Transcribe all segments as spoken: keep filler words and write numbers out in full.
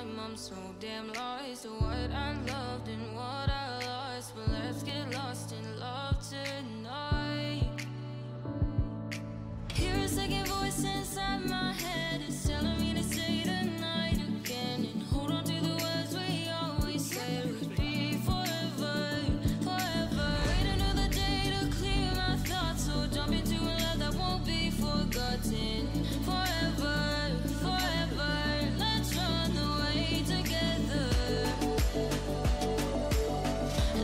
time. I'm so damn lost to what I loved and what I lost. But let's get lost in love tonight. Hear a second voice inside my head, it's telling me to stay the night again, and hold on to the words we always said would be forever, forever. Wait another day to clear my thoughts, so jump into a love that won't be forgotten. Forever, forever. Let's run away together.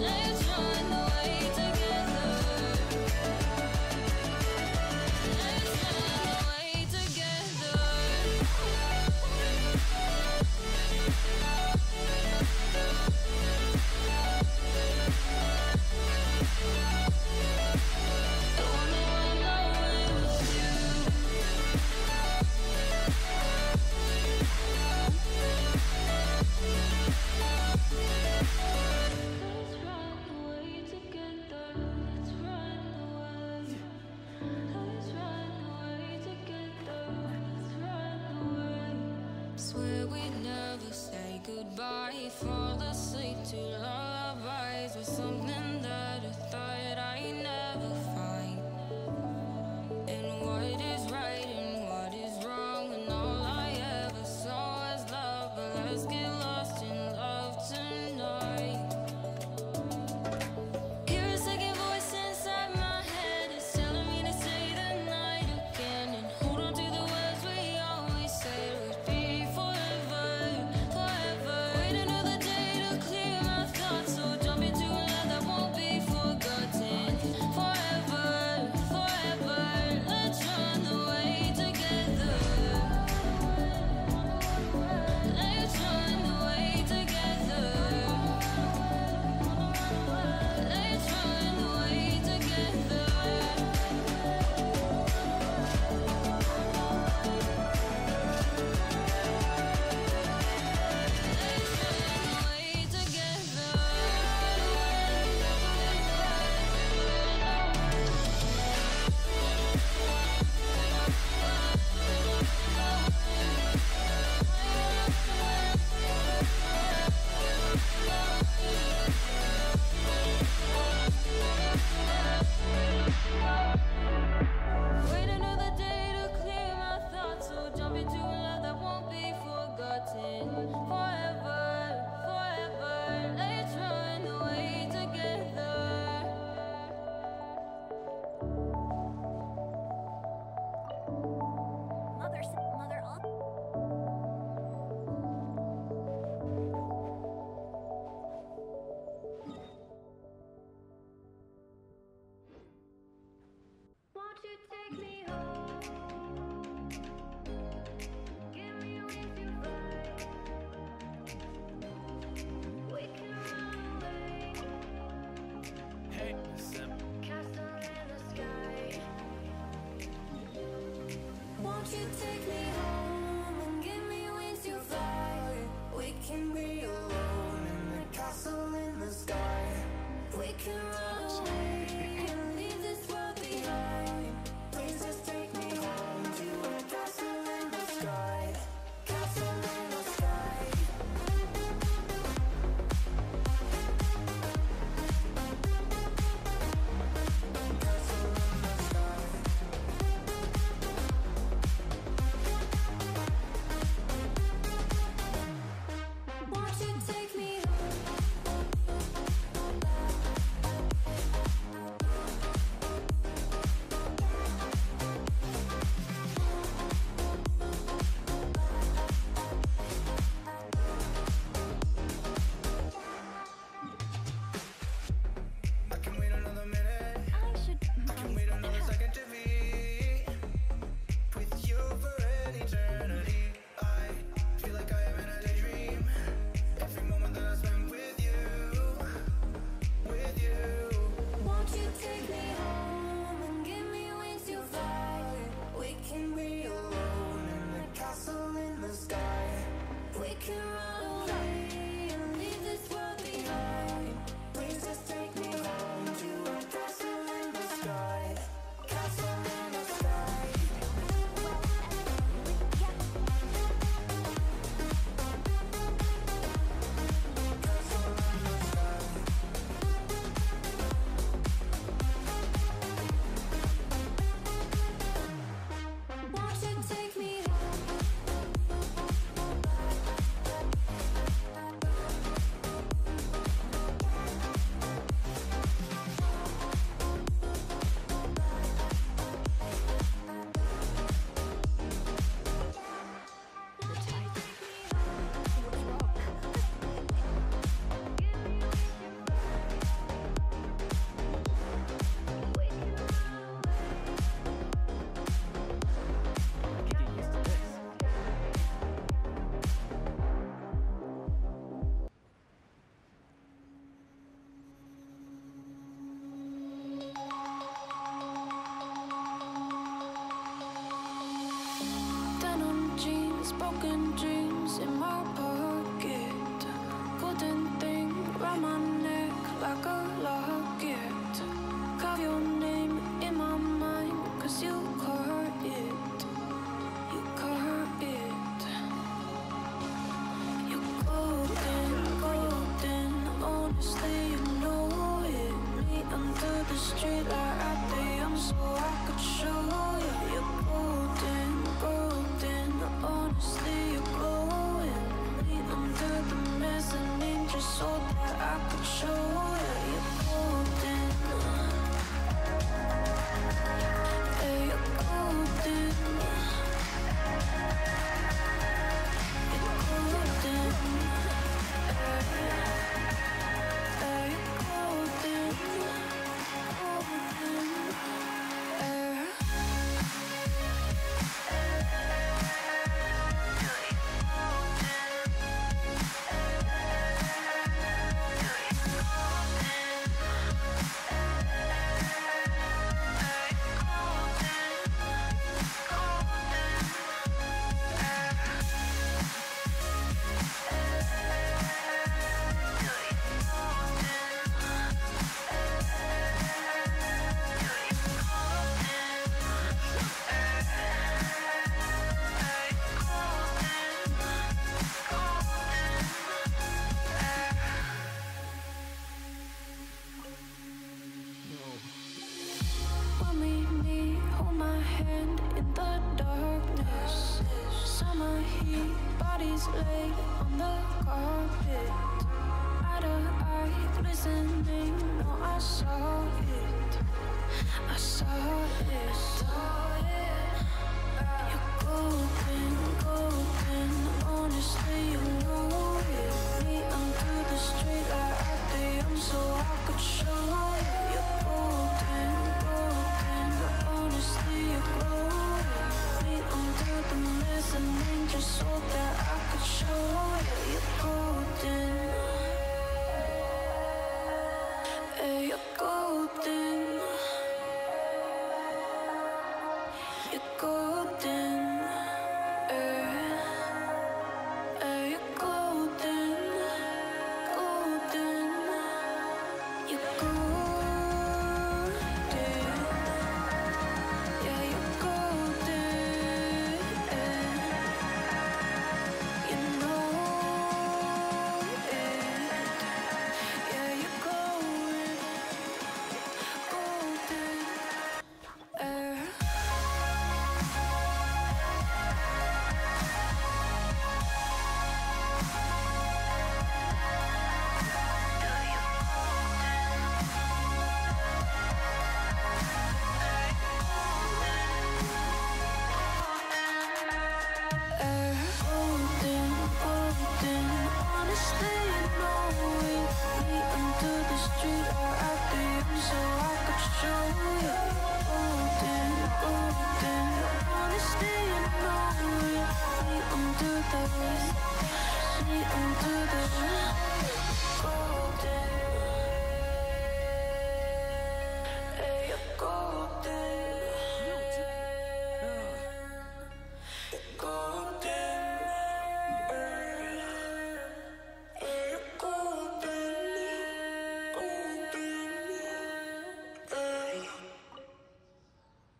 Let's run away together. Let's run away together. The only one I know was you. Let's run away together. Let's run away. Let's run away together. Let's run away. Swear we never say goodbye. Fall asleep to lullabies with something that I thought I'd never find. And what is right and what is wrong, and all I ever saw was love. But let's get lost in love tonight. Hear a second voice inside my head, it's telling me to stay the night again, and hold on to the words we always said would be forever, forever. Wait another day to clear my thoughts, so jump into a love that won't be forgotten. Forever, forever. Let's run away together. Let's run away together. Let's run away together. Let's run away together. Wait another day to clear my thoughts, so jump into a love that won't be forgotten. Forever, forever. Let's run away together. Mother, mother, all. Won't you take me home? Give me a wings to fly. We can run away. Hey, Sam. Castle in the sky. Won't you take me home and give me wings to fly? We can be alone in the castle in the sky. We can run away and leave this world behind. Please just take me home to a castle in the sky. Castle in the sky. Castle in the sky. Won't you take me home? I can wait another minute. I should. I can wait another second to be with you for an eternity. I feel like I am in a daydream. Every moment that I spend with you, with you. Won't you take me home and give me wings to fly? We can be alone in the castle in the sky. We can run away and leave this world behind. Please just take me home to a castle in the sky. Castle in the sky. Castle in the sky.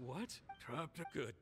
What? Trapped? Good.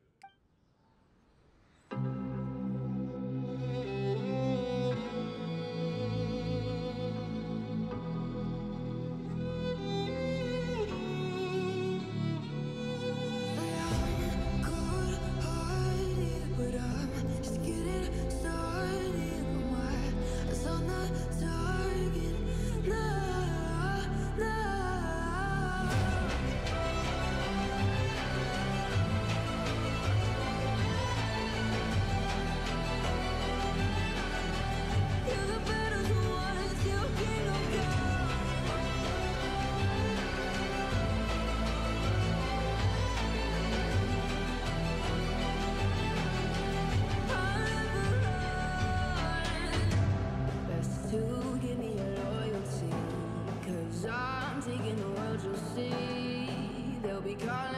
Because